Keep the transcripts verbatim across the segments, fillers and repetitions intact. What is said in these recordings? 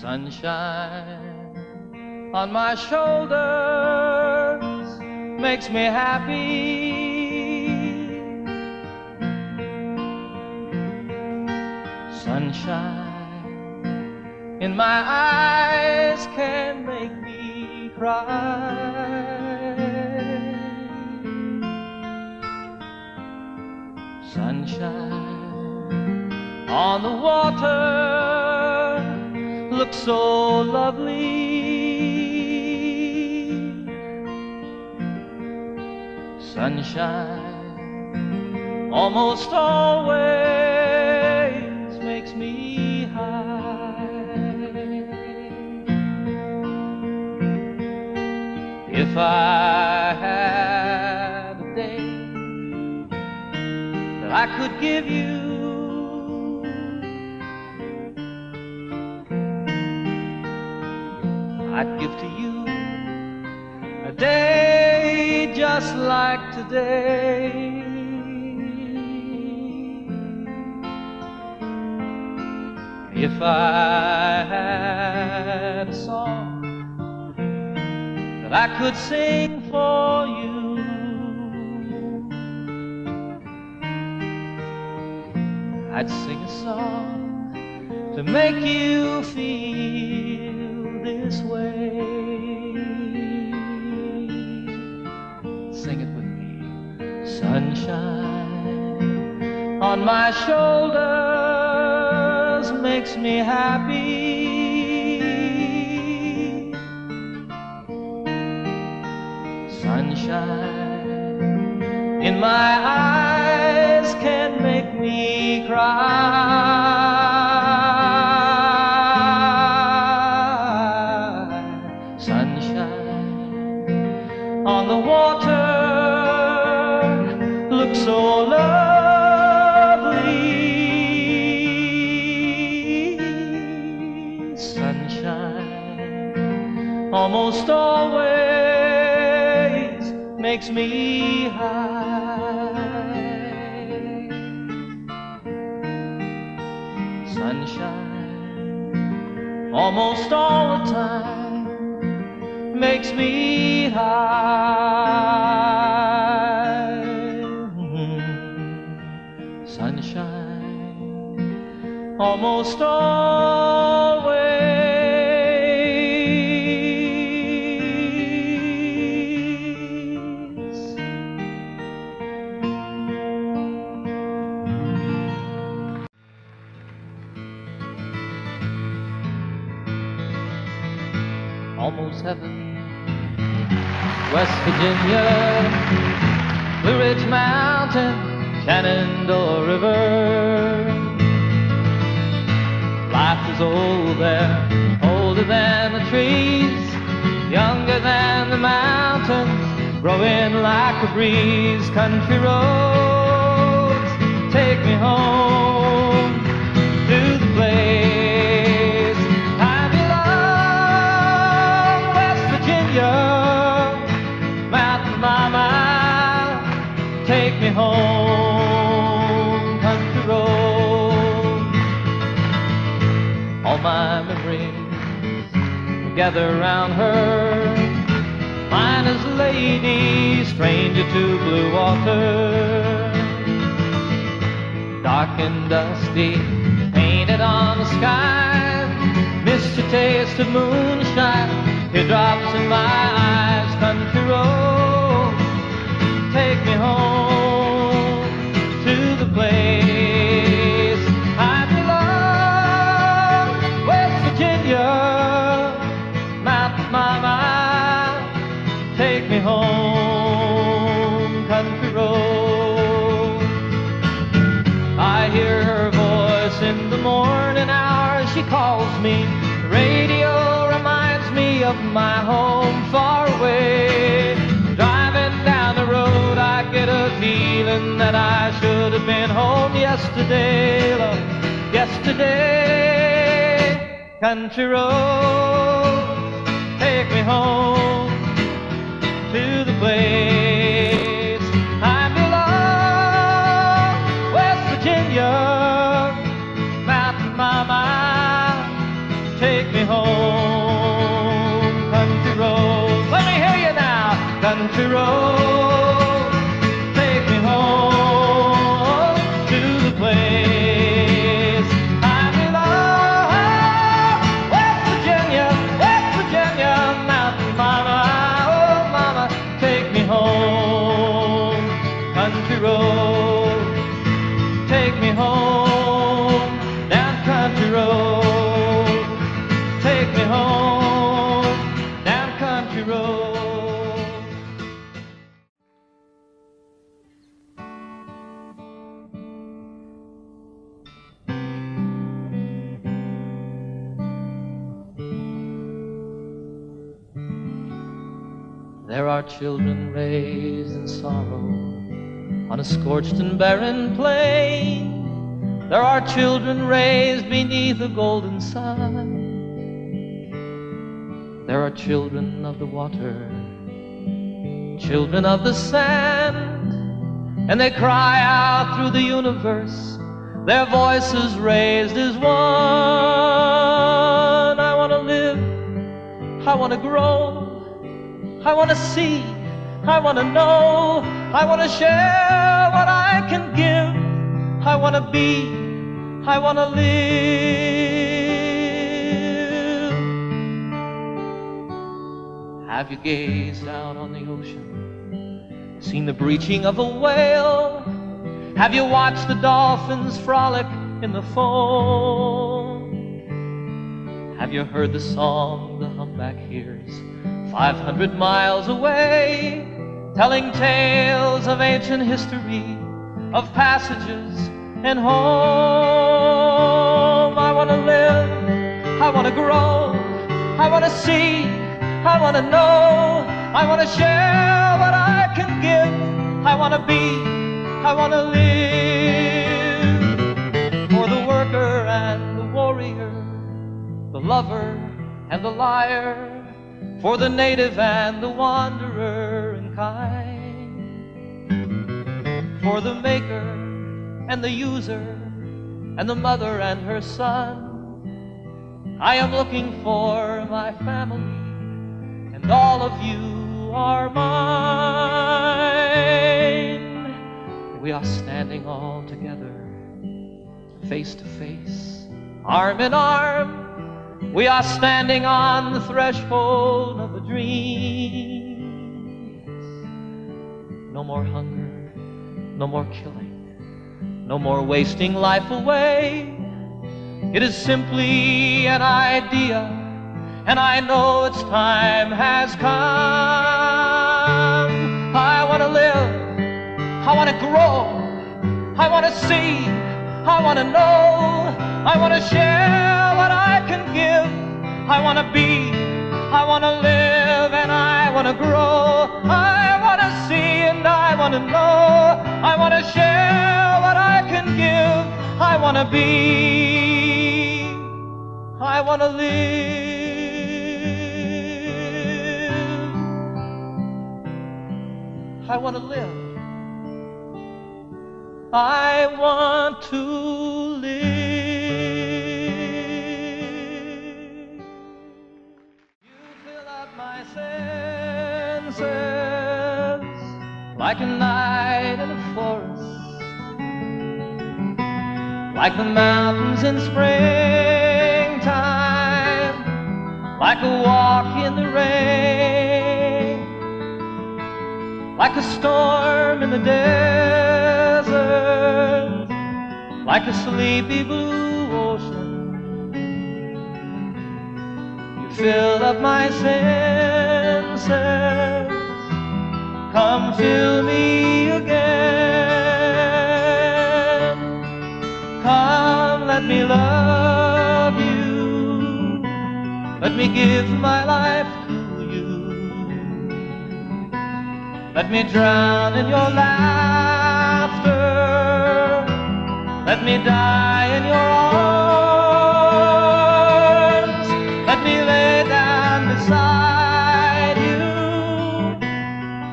Sunshine on my shoulders makes me happy. Sunshine in my eyes can make me cry. Sunshine on the water looks so lovely. Sunshine almost always makes me high. If I had a day that I could give you, I'd give to you a day just like today. If I had a song that I could sing for you, I'd sing a song to make you feel this way. Sing it with me. Sunshine on my shoulders makes me happy. Sunshine in my eyes can make me cry. On the water looks so lovely. Sunshine almost always makes me high. Sunshine almost all the time makes me high. Sunshine almost always almost heaven. West Virginia, Blue Ridge Mountain, Shenandoah River. Life is old there, older than the trees, younger than the mountains, growing like a breeze. Country roads, take me home to the place. Home, country road. All my memories gather round her, mine is a lady, stranger to blue water. Dark and dusty, painted on the sky, misty taste of moonshine, teardrops in my eyes. Country road, take me home to the place I belong. West Virginia, Mountain Mama, take me home, country road. I hear her voice in the morning hour, she calls me. The radio reminds me of my home far away. Driving down the road, I get a feeling that I should have been home yesterday, love, yesterday. Country road, take me home to the place I belong. West Virginia, Mountain Mama, take me home. country road. Take me home to the place I belong. West Virginia, West Virginia, mountain mama, oh mama, take me home, country road. Take me home down country road. Take me home down country road. There are children raised in sorrow on a scorched and barren plain. There are children raised beneath a golden sun. There are children of the water, children of the sand, and they cry out through the universe, their voices raised as one. I want to live, I want to grow, I want to see, I want to know, I want to share what I can give, I want to be, I want to live. Have you gazed out on the ocean, seen the breaching of a whale? Have you watched the dolphins frolic in the foam? Have you heard the song the humpback hears Five hundred miles away, telling tales of ancient history, of passages and home? I want to live, I want to grow, I want to see, I want to know, I want to share what I can give, I want to be, I want to live. For the worker and the warrior, the lover and the liar, for the native and the wanderer and kind, for the maker and the user and the mother and her son, I am looking for my family, and all of you are mine. We are standing all together, face to face, arm in arm. We are standing on the threshold of a dream. No more hunger, no more killing, no more wasting life away. It is simply an idea, and I know its time has come. I want to live, I want to grow, I want to see, I want to know, I want to share what I can give, I want to be, I want to live, and I want to grow, I want to see, and I want to know, I want to share what I can give, I want to be, I want to live, I want to live, I want to live. Like a night in a forest, like the mountains in springtime, like a walk in the rain, like a storm in the desert, like a sleepy blue ocean. You filled up my senses. Come fill me again. Come, let me love you. Let me give my life to you. Let me drown in your laughter. Let me die in your arms. Let me lay down beside you.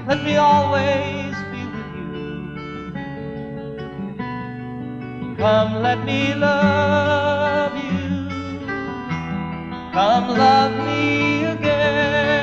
Let me always be with you. Come, let me love you. Come, love me again.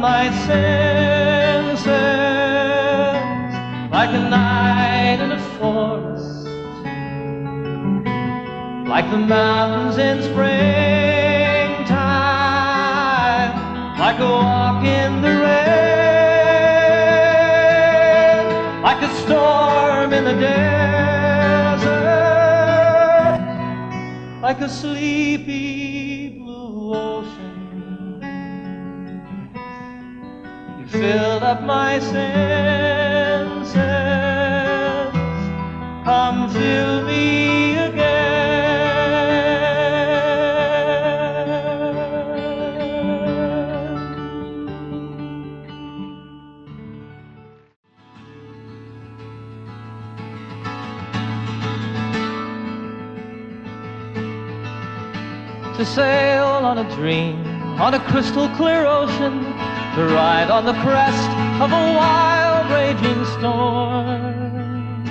my senses, like a night in a forest, like the mountains in springtime, like a walk in the rain, like a storm in the desert, like a sleepy blue ocean. Fill up my senses, come fill me again. To sail on a dream, on a crystal clear ocean, to ride on the crest of a wild raging storm,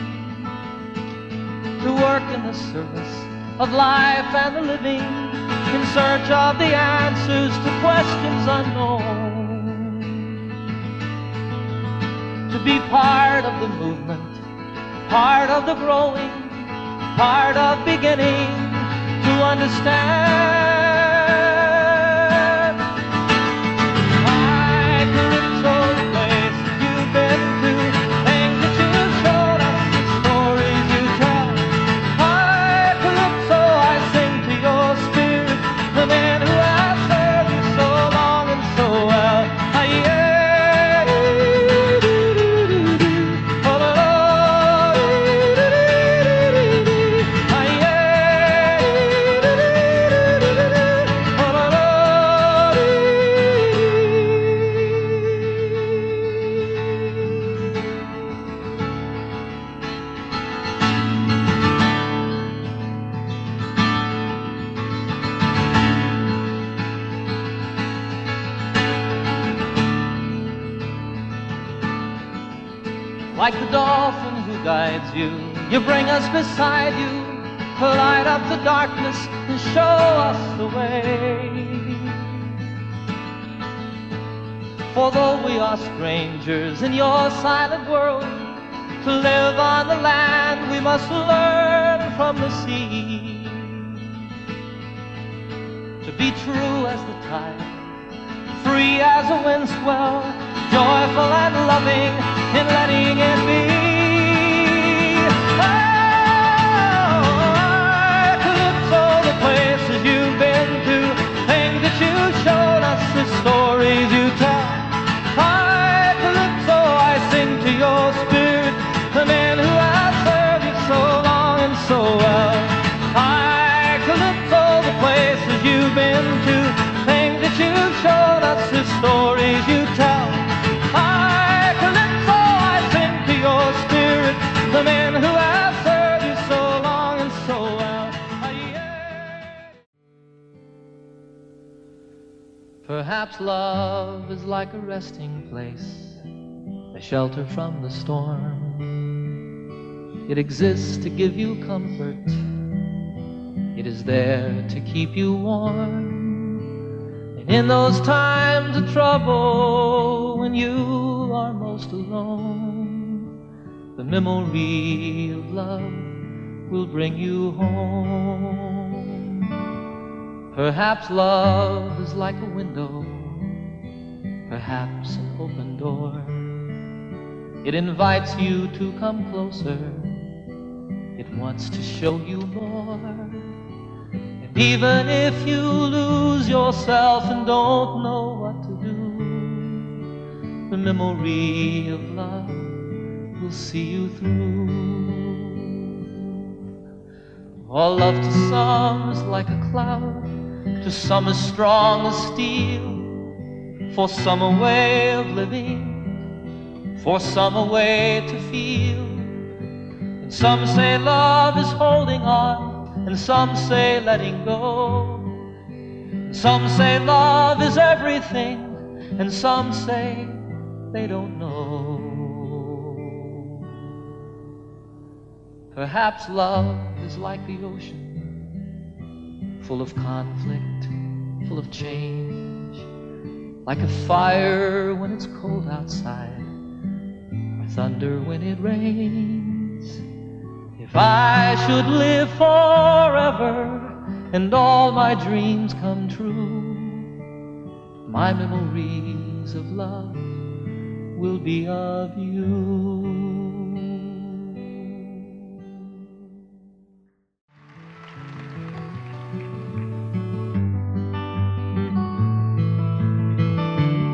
to work in the service of life and the living, in search of the answers to questions unknown, to be part of the movement, part of the growing, part of beginning to understand. Like the dolphin who guides you, you bring us beside you, to light up the darkness and show us the way. For though we are strangers in your silent world, to live on the land we must learn from the sea, to be true as the tide, free as a wind swell, joyful and loving in letting it be. Perhaps love is like a resting place, a shelter from the storm. It exists to give you comfort. It is there to keep you warm. And in those times of trouble, when you are most alone, the memory of love will bring you home. Perhaps love is like a window, perhaps an open door. It invites you to come closer. It wants to show you more. And even if you lose yourself and don't know what to do, the memory of love will see you through. All love to some is like a cloud, to some as strong as steel, for some a way of living, for some a way to feel. And some say love is holding on, and some say letting go. And some say love is everything, and some say they don't know. Perhaps love is like the ocean, full of conflict, full of change, like a fire when it's cold outside, or thunder when it rains. If I should live forever and all my dreams come true, my memories of love will be of you.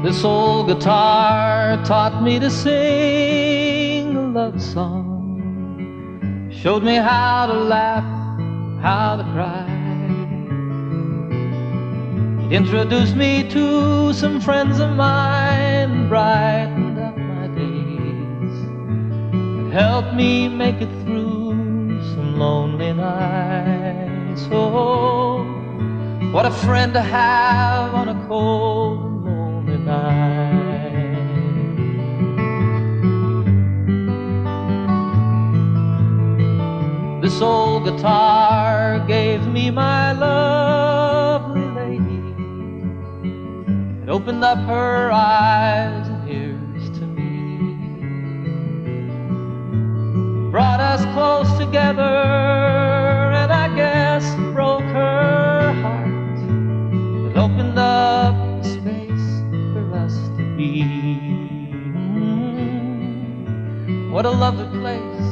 This old guitar taught me to sing a love song, showed me how to laugh, how to cry. It introduced me to some friends of mine, brightened up my days, and helped me make it through some lonely nights. Oh, what a friend to have on a cold night. This old guitar gave me my lovely lady. It opened up her eyes and ears to me. It brought us close together, and I guess it broke her heart. It opened up Mm-hmm. What a lovely place,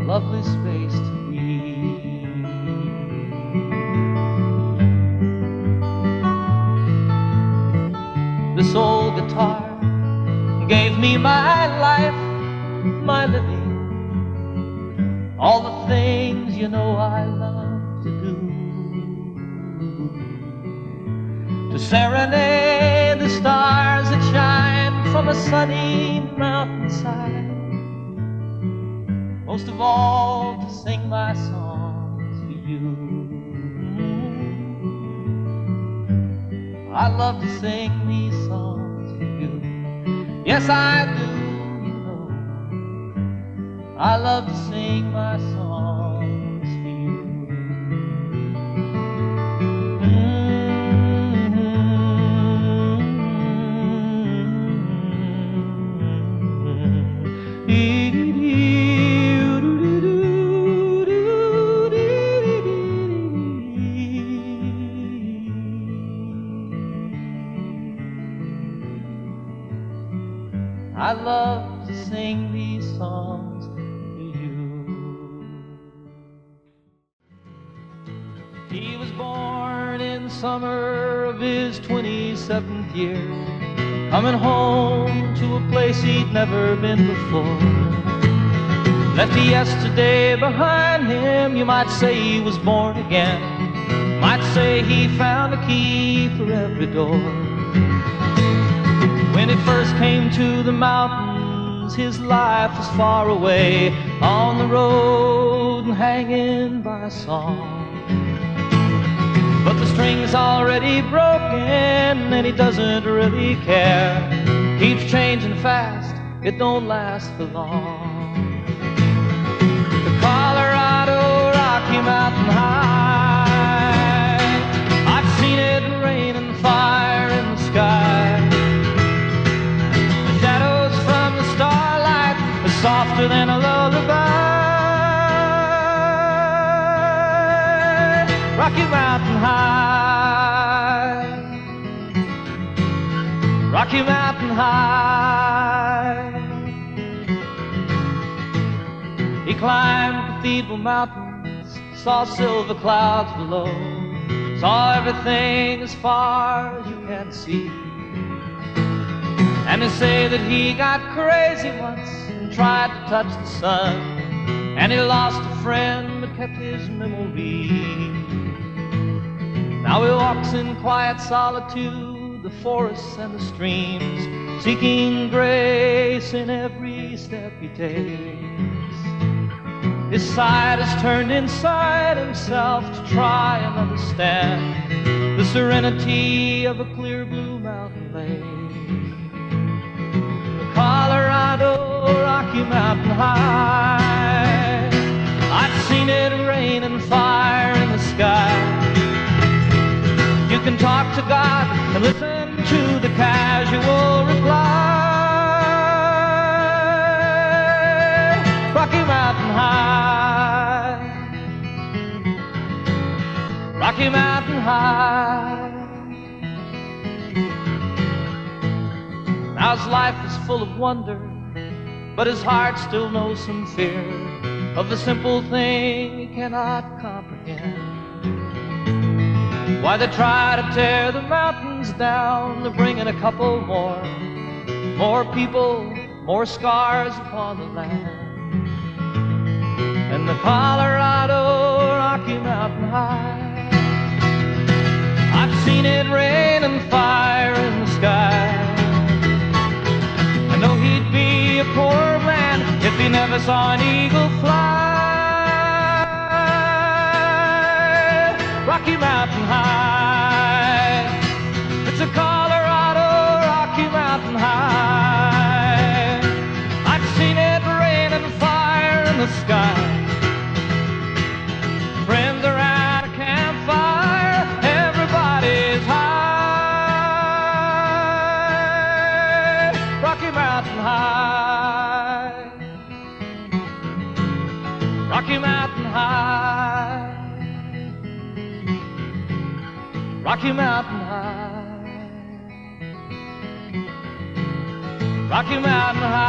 a lovely space to be. This old guitar gave me my life, my living, all the things you know I love to do. To serenade the stars that shine from a sunny mountainside, most of all to sing my song to you. I love to sing these songs to you. Yes, I do, you know. I love to sing my songs. I love to sing these songs to you. He was born in summer of his twenty-seventh year, coming home to a place he'd never been before. Left yesterday behind him, you might say he was born again. Might say he found a key for every door. When he first came to the mountains, his life was far away, on the road and hanging by a song. But the string's already broken and he doesn't really care. Keeps changing fast, it don't last for long. The Colorado Rocky Mountain High, I've seen it rain and fire in the sky. Softer than a lullaby, Rocky Mountain High, Rocky Mountain High. He climbed Cathedral Mountains, saw silver clouds below, saw everything as far as you can see. And they say that he got crazy once, tried to touch the sun, and he lost a friend but kept his memory. Now he walks in quiet solitude, the forests and the streams, seeking grace in every step he takes. His side is turned inside himself to try and understand the serenity of a clear blue mountain lake. The Colorado Rocky Mountain High, I've seen it rain and fire in the sky. You can talk to God and listen to casual reply. Rocky Mountain High, Rocky Mountain High. Now's life is full of wonder, but his heart still knows some fear of the simple thing he cannot comprehend. Why they try to tear the mountains down, to bring in a couple more, more people, more scars upon the land. And the Colorado Rocky Mountain High, I've seen it rain and fire in the sky. I know he'd be a poor man if he never saw an eagle fly. Rocky Mountain High, it's a Colorado Rocky Mountain High. I've seen it rain and fire in the sky. Friends around a campfire, everybody's high. Rocky Mountain High, Rocky Mountain High, Rocky Mountain High, Rocky Mountain High.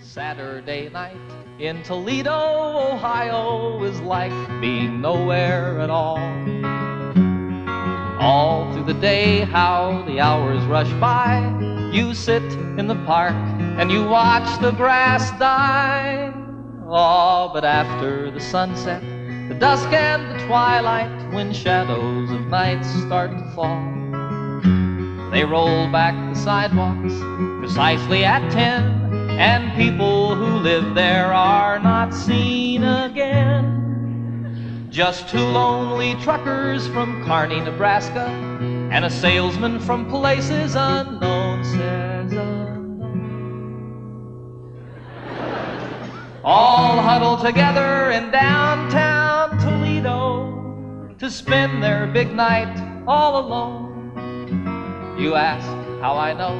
Saturday night in Toledo, Ohio is like being nowhere at all. All through the day, how the hours rush by. You sit in the park and you watch the grass die. Oh, but after the sunset, the dusk and the twilight, when shadows of night start to fall, they roll back the sidewalks precisely at ten, and people who live there are not seen again. Just two lonely truckers from Kearney, Nebraska, and a salesman from places unknown says unknown. All huddle together in downtown Toledo to spend their big night all alone. You ask how I know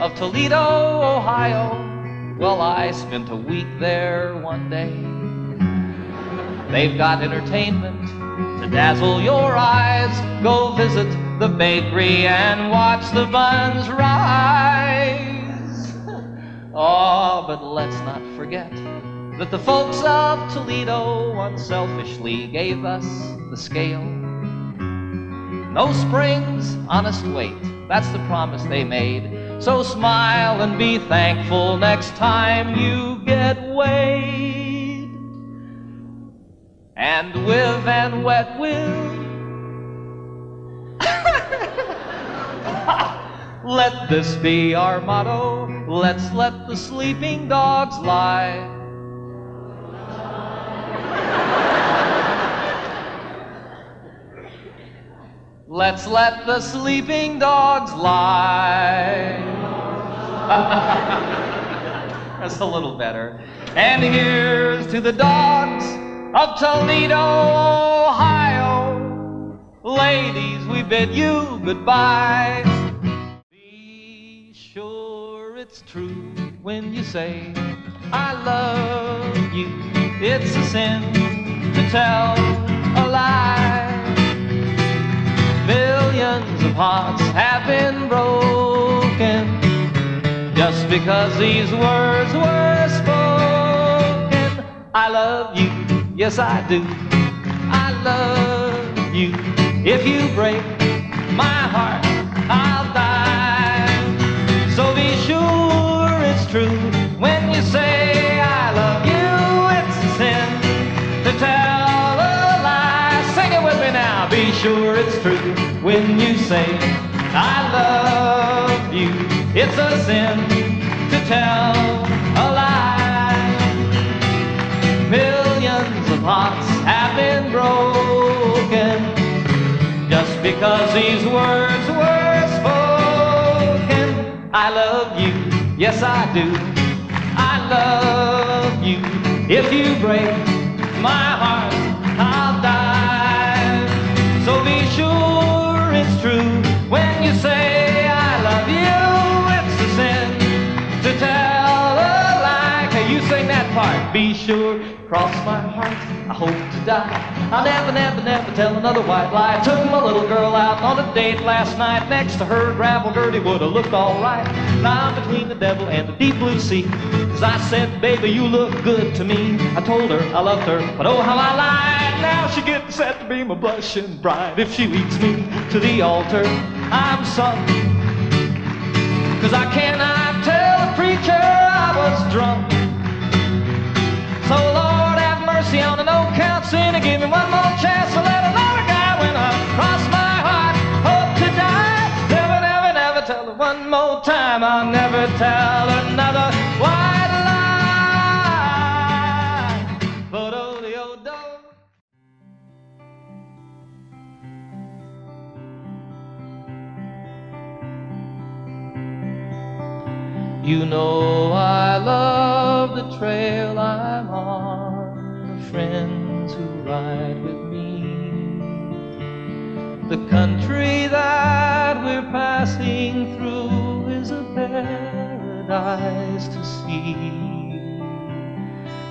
of Toledo, Ohio. Well, I spent a week there one day. They've got entertainment to dazzle your eyes. Go visit the bakery and watch the buns rise. Oh, but let's not forget that the folks of Toledo unselfishly gave us the scale. No springs, honest weight, that's the promise they made. So smile and be thankful next time you get weighed. And with and wet will, let this be our motto. Let's let the sleeping dogs lie. Let's let the sleeping dogs lie. That's a little better. And here's to the dogs of Toledo, Ohio. Ladies, we bid you goodbye. It's true when you say, I love you. It's a sin to tell a lie. Millions of hearts have been broken just because these words were spoken. I love you, yes I do. I love you. If you break my heart, I'll die. So be sure when you say I love you, it's a sin to tell a lie. Sing it with me now. Be sure it's true when you say I love you. It's a sin to tell a lie. Millions of hearts have been broken just because these words were spoken. I love you. Yes, I do. I love you. If you break my heart I'll dive. So be sure it's true when you say I love you. It's a sin to tell a lie. Can you sing that part? Be sure, cross my heart, I hope to die. I'll never, never, never tell another white lie. I took my little girl out on a date last night. Next to her gravel dirty would have looked alright. Now I'm between the devil and the deep blue sea. As I said, baby, you look good to me. I told her I loved her, but oh how I lied. Now she gets set to be my blushing bride. If she leads me to the altar, I'm sunk. Cause I cannot tell the preacher I was drunk. So Lord have mercy on an old count sinner. Give me one more chance to let another guy win. I cross my heart, hope to die. Never, never, never tell her one more time. I'll never tell another why. You know I love the trail I'm on, the friends who ride with me. The country that we're passing through is a paradise to see,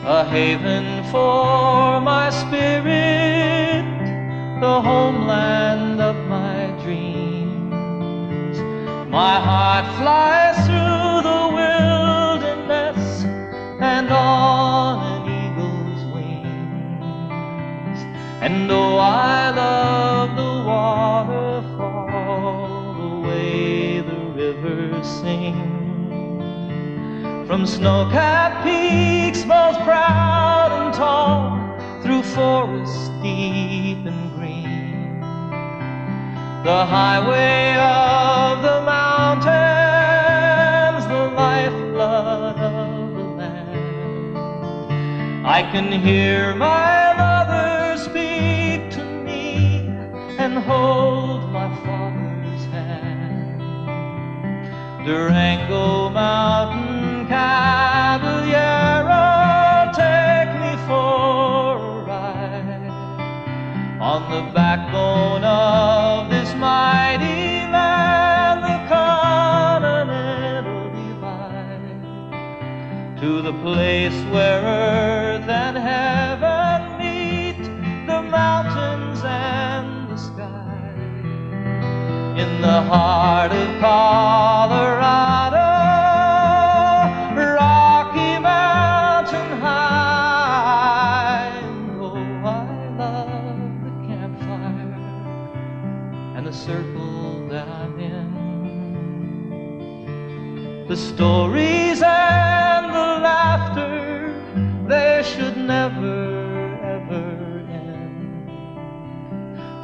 a haven for my spirit, the homeland of my dreams. My heart flies through the wilderness and on an eagle's wings. And oh, I love the waterfall, the way the river sings. From snow-capped peaks, both proud and tall, through forests deep and green, the highway of the mountains, lifeblood of the land. I can hear my mother speak to me and hold my father's hand. Durango Mountain Caballero, take me for a ride. On the backbone of this mighty land, the to the place where earth and heaven meet, the mountains and the sky. In the heart of Colorado, Rocky Mountain High. Oh, I love the campfire and the circle that I'm in. The stories and the laughter, they should never, ever end.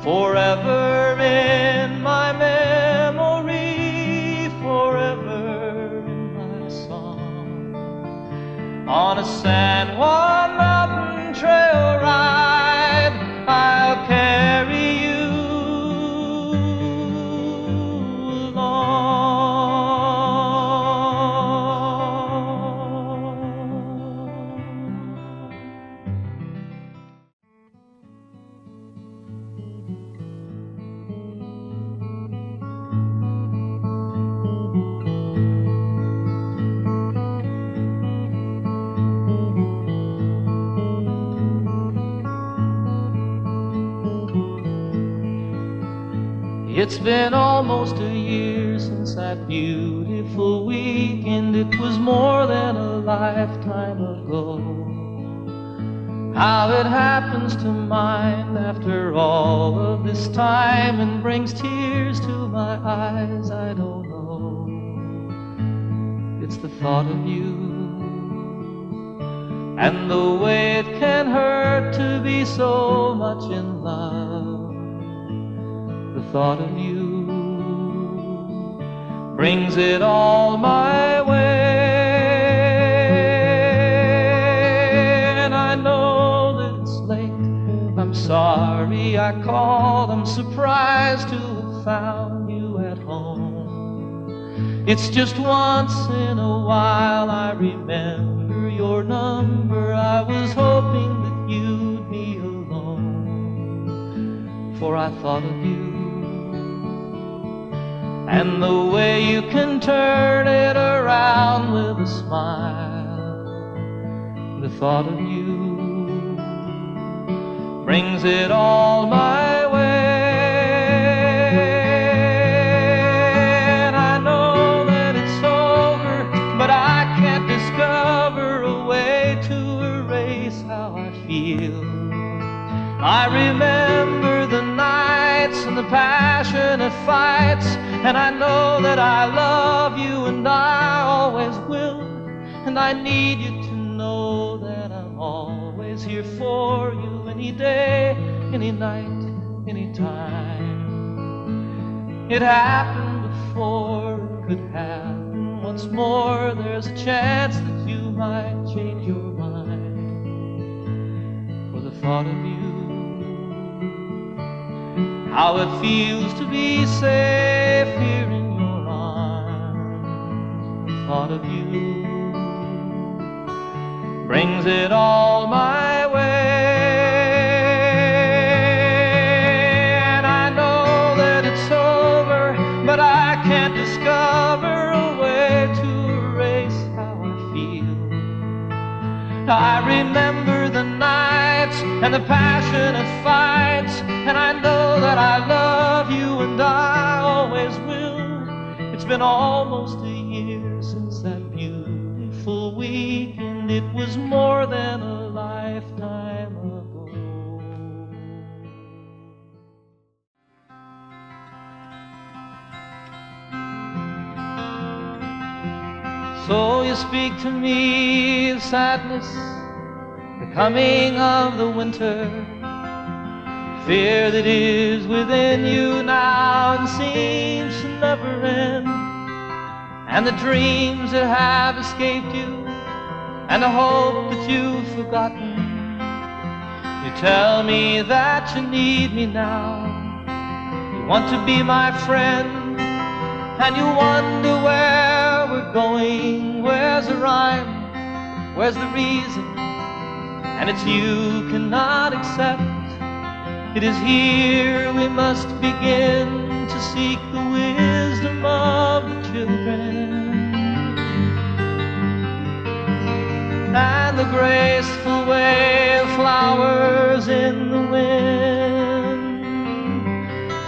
Forever in my memory, forever in my song. On a San Juan Mountain trail ride, I'll carry you along. It's been almost a year since that beautiful weekend. It was more than a lifetime ago. How it happens to mind after all of this time and brings tears to my eyes, I don't know. It's the thought of you and the way it can hurt to be so much in love. The thought of you brings it all my way. And I know that it's late, I'm sorry I called, I'm surprised to have found you at home. It's just once in a while I remember your number. I was hoping that you'd before I thought of you, and the way you can turn it around with a smile. The thought of you brings it all my way. And I know that it's over, but I can't discover a way to erase how I feel. I remember the nights and the passionate fights, and I know that I love you and I always will, and I need you to know that I'm always here for you, any day, any night, any time. It happened before, it could happen once more. There's a chance that you might change your mind. For the thought of you, how it feels to be safe here in your arms. The thought of you brings it all my way. And I know that it's over, but I can't discover a way to erase how I feel. I remember the nights and the passionate fights, and I know that I love you and I always will. It's been almost a year since that beautiful weekend. It was more than a lifetime ago. So you speak to me of sadness, the coming of the winter, fear that is within you now and seems to never end, and the dreams that have escaped you, and the hope that you've forgotten. You tell me that you need me now, you want to be my friend, and you wonder where we're going. Where's the rhyme? Where's the reason? And it's you cannot accept. It is here we must begin to seek the wisdom of the children, and the graceful way of flowers in the wind.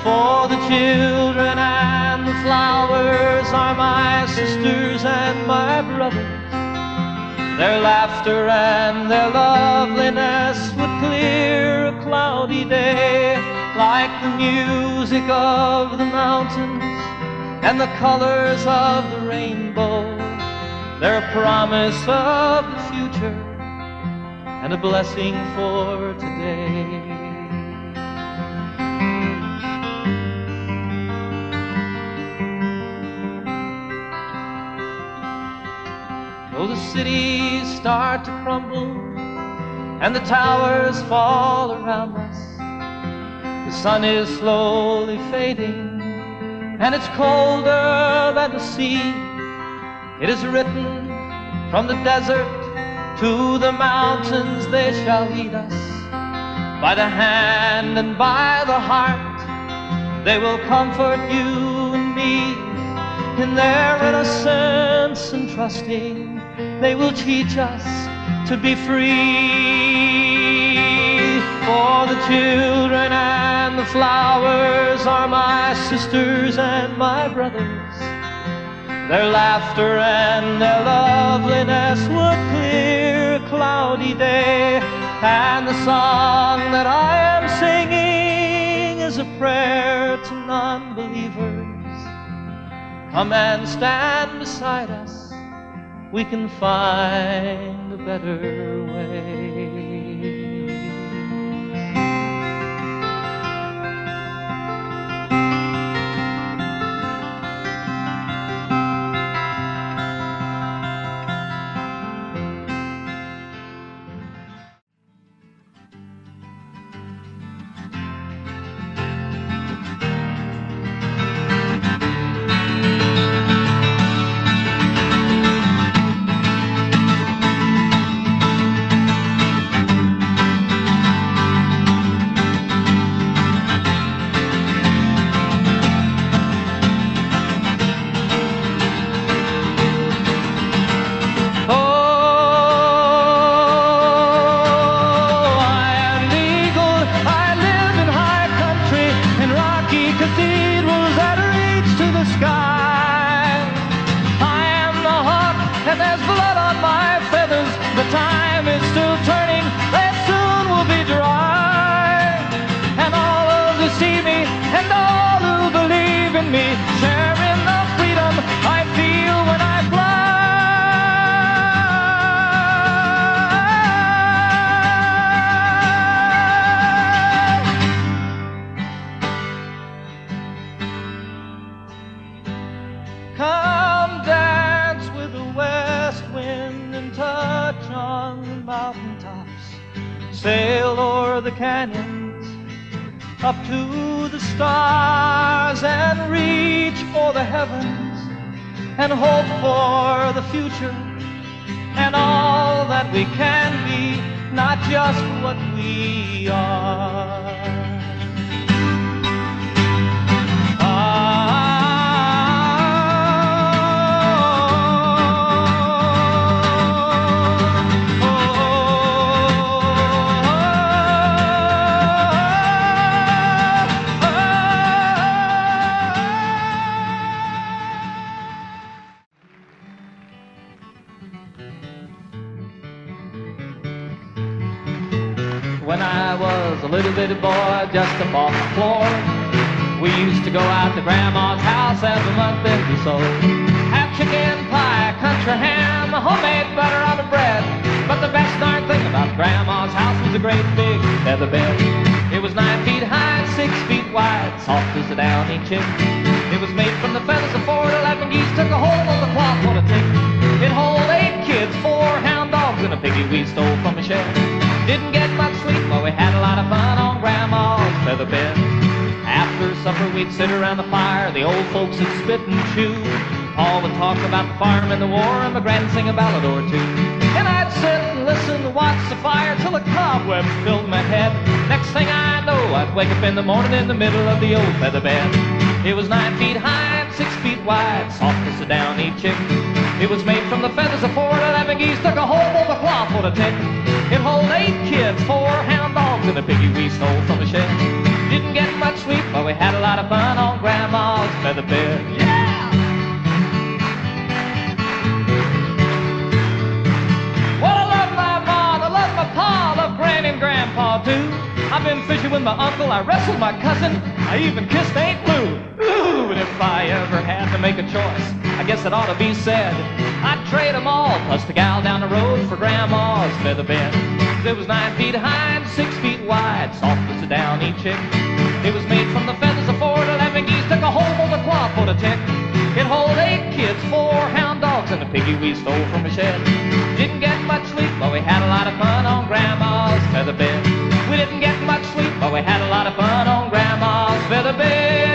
For the children and the flowers are my sisters and my brothers. Their laughter and their loveliness would clear a cloudy day, like the music of the mountains and the colors of the rainbow. They're a promise of the future and a blessing for today. Oh, the cities start to crumble and the towers fall around us. The sun is slowly fading and it's colder than the sea. It is written, from the desert to the mountains they shall lead us. By the hand and by the heart they will comfort you and me. In their innocence and trusting, they will teach us to be free. For the children and the flowers are my sisters and my brothers. Their laughter and their loveliness would clear a cloudy day. And the song that I am singing is a prayer to non-believers. Come and stand beside us, we can find a better way. touch on the mountaintops, sailed o'er the canyons, up to the stars, and reach for the heavens, and hope for the future, and all that we can be, not just what we are. Ah, little bitty boy just up off the floor, we used to go out to Grandma's house every month and do so. Have chicken pie, country ham, homemade butter on the bread. But the best darn thing about Grandma's house was a great big feather bed. It was nine feet high and six feet wide, soft as a downy chick. It was made from the feathers of four eleven geese, took a hold of the cloth on a tick. It held eight kids, four hound dogs, and a piggy we stole from a shed. Didn't get much sleep, but we had a lot of fun on Grandma's feather bed. After supper we'd sit around the fire, the old folks would spit and chew. All would talk about the farm and the war, and my grand sing a ballad or two. And I'd sit and listen and watch the fire till the cobwebs filled my head. Next thing I know, I'd wake up in the morning in the middle of the old feather bed. It was nine feet high and six feet wide, soft as a downy chick. It was made from the feathers of four eleven geese, took a whole bowl of cloth for the tick. It held eight kids, four hound dogs, and a piggy we stole from the shed. Didn't get much sleep, but we had a lot of fun on Grandma's feather bed. Yeah! Well, I love my ma, I love my pa, I love Gran and Grandpa too. I've been fishing with my uncle, I wrestled my cousin, I even kissed Aunt Lou. Ooh, but if I ever had to make a choice, I guess it ought to be said, I'd trade them all, plus the gal down the road, for Grandma's feather bed. It was nine feet high and six feet wide, soft as a downy chick. It was made from the feathers of four to eleven geese, took a whole bowl of cloth for the tick. It held eight kids, four hound dogs, and a piggy we stole from a shed. Didn't get much sleep, but we had a lot of fun on Grandma's feather bed. We didn't get much sleep, but we had a lot of fun on Grandma's feather bed.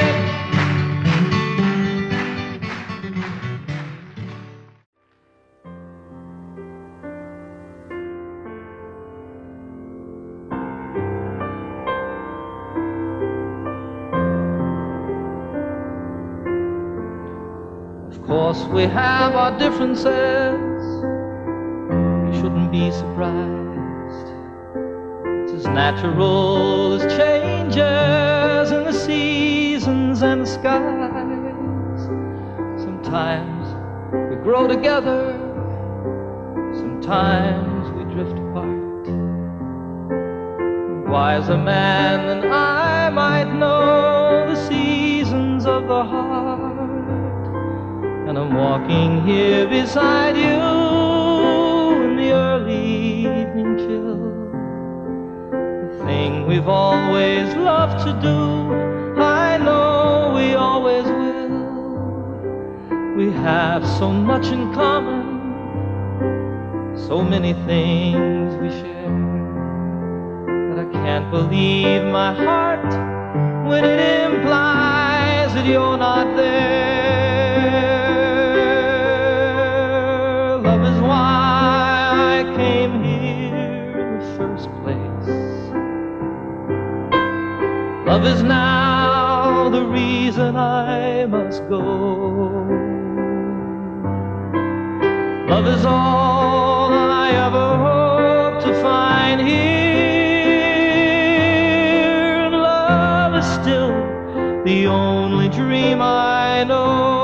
We have our differences, we shouldn't be surprised. It's as natural as changes in the seasons and the skies. Sometimes we grow together, sometimes we drift apart. Wiser man than I might know the seasons of the heart. And I'm walking here beside you in the early evening chill. The thing we've always loved to do, I know we always will. We have so much in common, so many things we share, that I can't believe my heart when it implies that you're not there. Love is now the reason I must go. Love is all I ever hoped to find here, and love is still the only dream I know.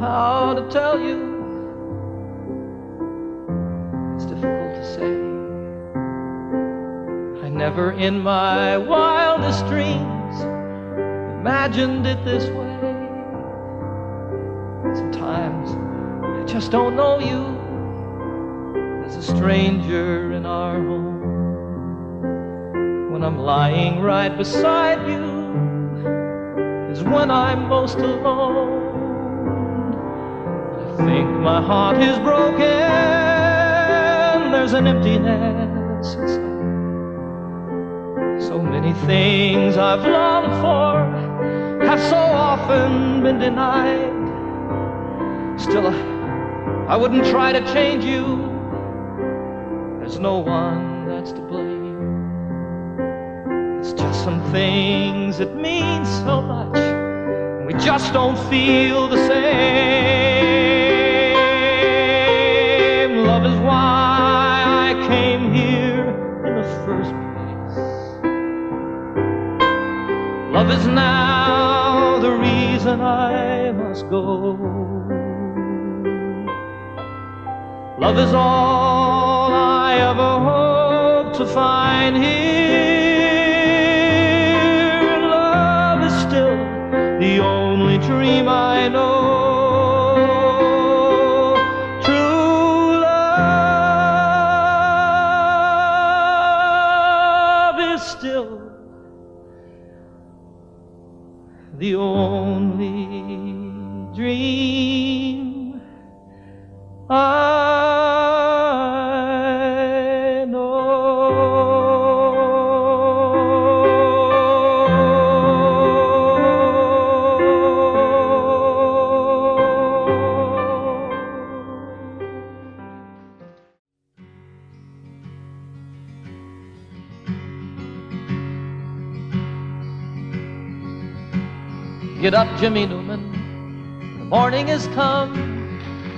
How to tell you, it's difficult to say. I never in my wildest dreams imagined it this way. Sometimes just don't know you as a stranger in our home. When I'm lying right beside you is when I'm most alone. I think my heart is broken. There's an emptiness inside. So many things I've longed for have so often been denied. Still, I wouldn't try to change you. There's no one that's to blame. It's just some things that mean so much, and we just don't feel the same. Love is why I came here in the first place. Love is now the reason I must go. Love is all I ever hope to find here. Love is still the only dream I know. True love is still the only dream I know. Get up, Jimmy Newman, the morning has come.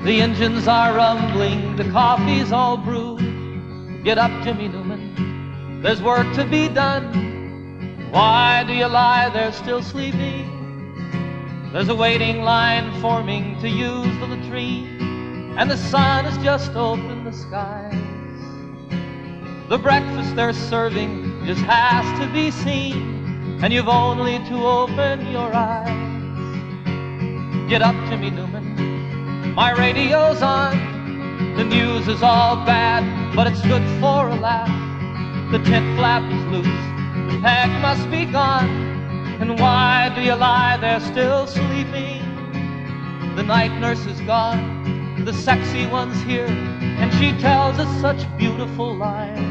The engines are rumbling, the coffee's all brewed. Get up, Jimmy Newman, there's work to be done. Why do you lie there still sleeping? There's a waiting line forming to use the latrine, and the sun has just opened the skies. The breakfast they're serving just has to be seen, and you've only to open your eyes. Get up, Jimmy Newman, my radio's on. The news is all bad, but it's good for a laugh. The tent flap is loose, the peg must be gone. And why do you lie there still sleeping? The night nurse is gone, the sexy one's here, and she tells us such beautiful lies.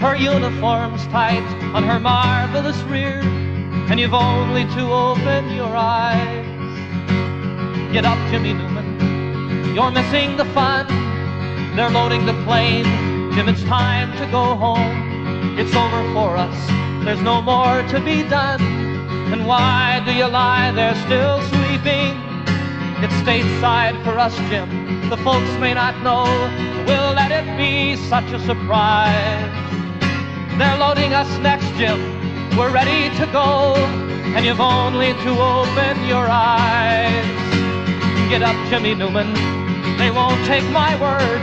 Her uniform's tight on her marvelous rear, and you've only to open your eyes. Get up, Jimmy Newman, you're missing the fun. They're loading the plane, Jim, it's time to go home. It's over for us, there's no more to be done. And why do you lie there still sleeping? It's stateside for us, Jim, the folks may not know. We'll let it be such a surprise. They're loading us next, Jim, we're ready to go, and you've only to open your eyes. Get up, Jimmy Newman, they won't take my word.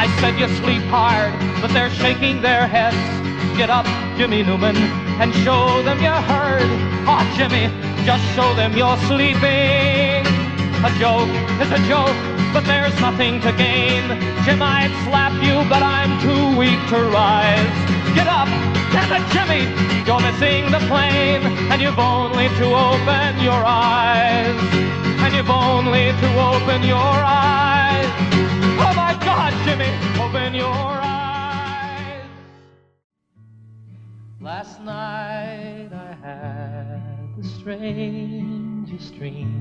I said you sleep hard, but they're shaking their heads. Get up, Jimmy Newman, and show them you heard. Oh, Jimmy, just show them you're sleeping. A joke is a joke, but there's nothing to gain. Jim, I'd slap you, but I'm too weak to rise. Get up, get it, Jimmy, you're missing the plane, and you've only to open your eyes, and you've only to open your eyes. Oh my God, Jimmy, open your eyes. Last night I had the strangest dream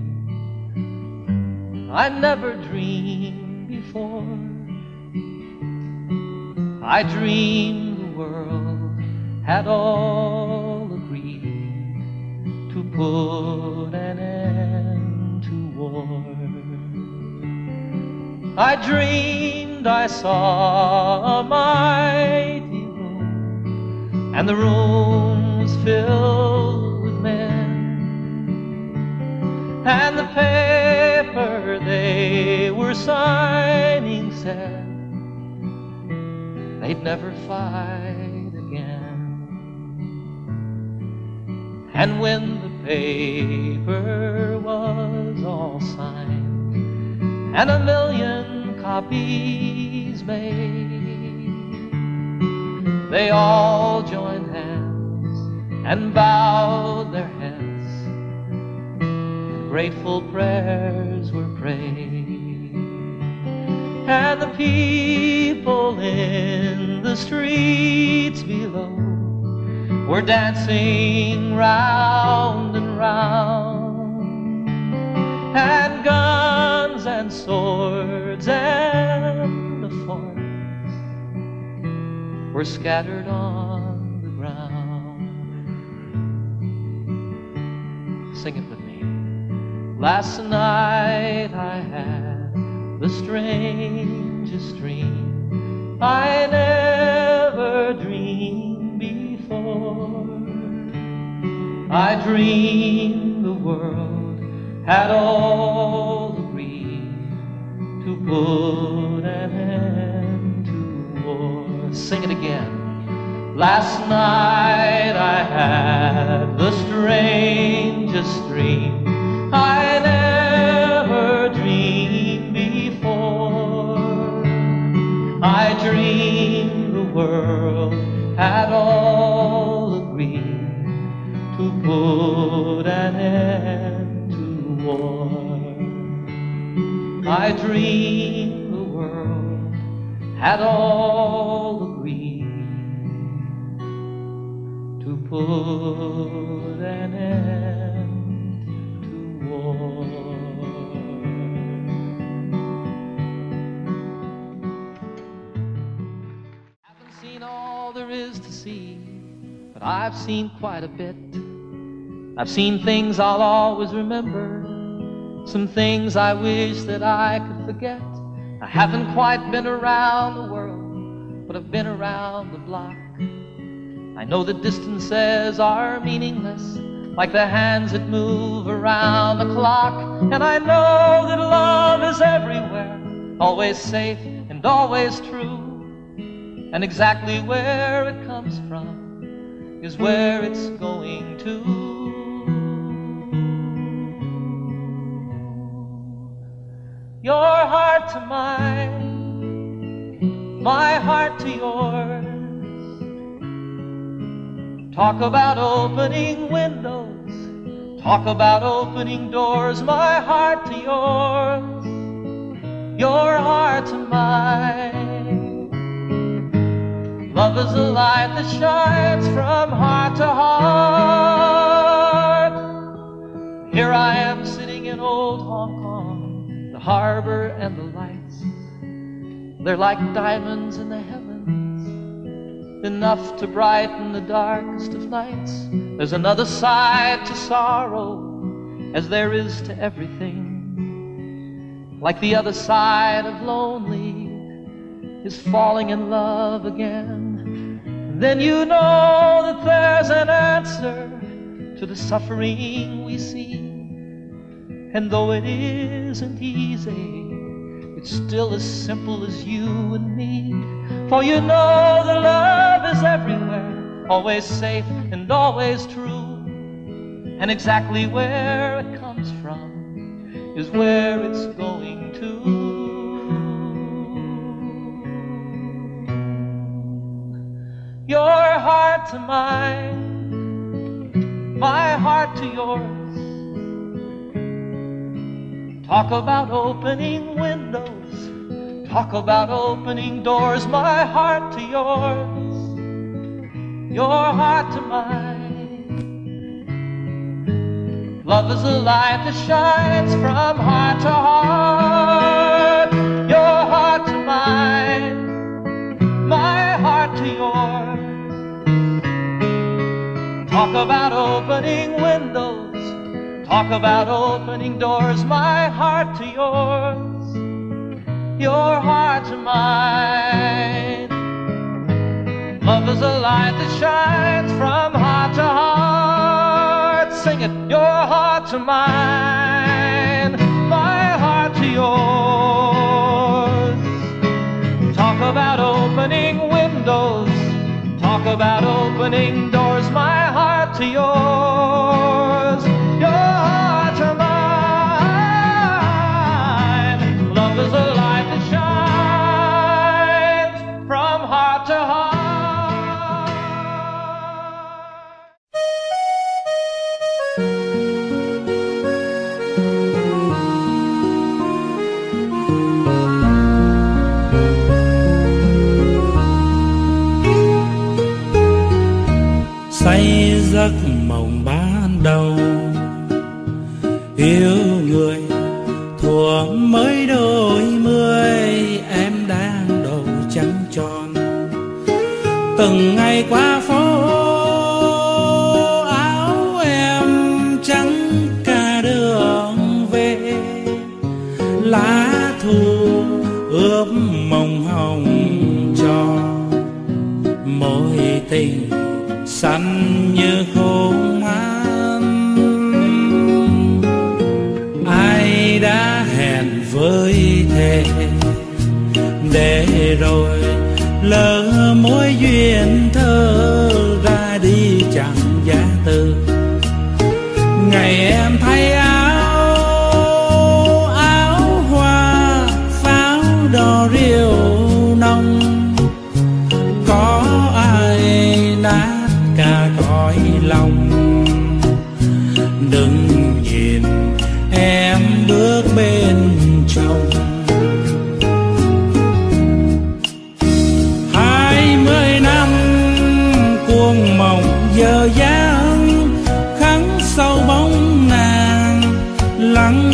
I never dreamed before. I dreamed world had all agreed to put an end to war. I dreamed I saw a mighty room, and the room was filled with men, and the paper they were signing said they'd never fight again. And when the paper was all signed and a million copies made. They all joined hands and bowed their heads, and grateful prayers were prayed. And the people in the streets below were dancing round and round, and guns and swords and the forts were scattered on the ground. Sing it with me. Last night I had the strangest dream I never dreamed. I dreamed the world had all the grief to put an end to war. Sing it again. Last night I had the strangest dream I never dreamed before. I dreamed the world had all agreed to put an end to war. I dreamed the world had all agreed to put an end to war. But I've seen quite a bit. I've seen things I'll always remember, some things I wish that I could forget. I haven't quite been around the world, but I've been around the block. I know that distances are meaningless, like the hands that move around the clock. And I know that love is everywhere, always safe and always true. And exactly where it comes from is where it's going to. Your heart to mine, my heart to yours. Talk about opening windows, talk about opening doors. My heart to yours, your heart to mine. Love is a light that shines from heart to heart. Here I am sitting in old Hong Kong, the harbor and the lights. They're like diamonds in the heavens, enough to brighten the darkest of nights. There's another side to sorrow, as there is to everything. Like the other side of lonely is falling in love again. Then you know that there's an answer to the suffering we see. And though it isn't easy, it's still as simple as you and me. For you know that love is everywhere, always safe and always true. And exactly where it comes from is where it's going to. Your heart to mine, my heart to yours. Talk about opening windows, talk about opening doors. My heart to yours, your heart to mine. Love is a light that shines from heart to heart. Your heart to mine, my heart to yours. Talk about opening windows, talk about opening doors. My heart to yours, your heart to mine. Love is a light that shines from heart to heart. Sing it. Your heart to mine, my heart to yours. Talk about opening windows, talk about opening doors. My to yours, your heart to mine. Love mùa mới đôi mươi em đang đầu trắng tròn, từng ngày qua phố áo em trắng cả đường về, lá thu ướp mộng hồng cho mối tình xanh như khô mắm. Ai đã hẹn với thề để rồi lỡ mối duyên thơ ra đi chẳng giá từ. Ngày em thay áo áo hoa pháo đỏ rêu nồng, có ai nát cả cõi lòng. Đừng nhìn em bước bên chồng, giờ dáng khắng sau bóng nàng lắng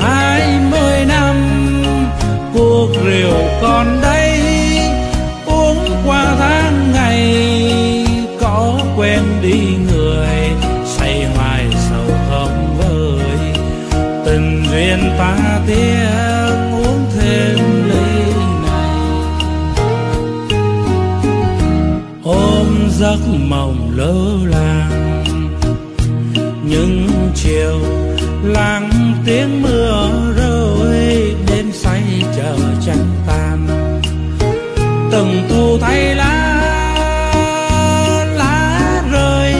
hai mươi năm cuộc rượu còn đây, uống qua tháng ngày có quên đi người, say hoài sầu không vơi tình duyên ta tiếc. Giấc mộng lỡ làng những chiều lắng tiếng mưa rơi, đêm say chờ trăng tan, từng thu thay lá lá rơi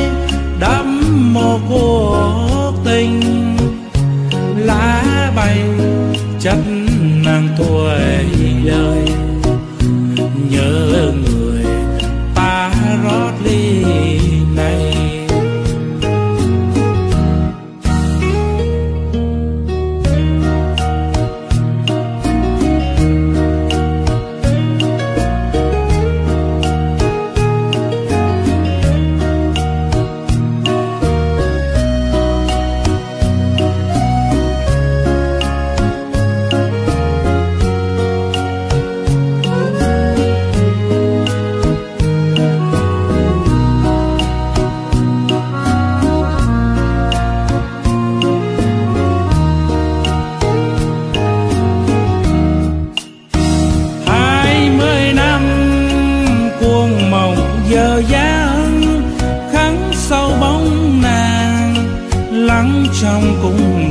đẫm mồ cuộc tình, lá bay chất nàng tuổi đời nhớ người ta rót ly này. Trong cung